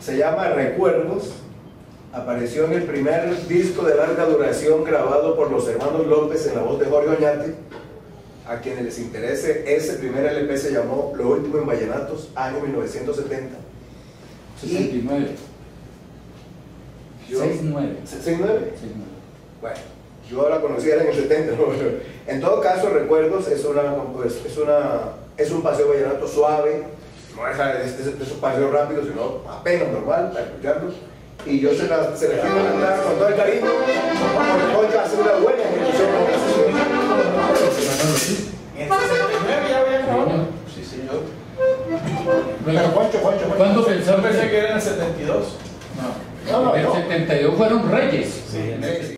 se llama Recuerdos, apareció en el primer disco de larga duración grabado por los hermanos López en la voz de Jorge Oñate. A quienes les interese, ese primer LP se llamó Lo último en vallenatos, año 1970. 69. 69. 69. Bueno, yo la conocía en el 70, ¿no? En todo caso, Recuerdos es un paseo vallenato suave, no es de esos paseos rápidos, sino apenas normal para escucharlos. Y yo se la quiero cantar con todo el cariño, porque hoy va a ser una buena ejecución. Pero Juancho. ¿Cuándo pensaste? Pensé que era en el 72. No, en el 72 fueron Reyes. Sí,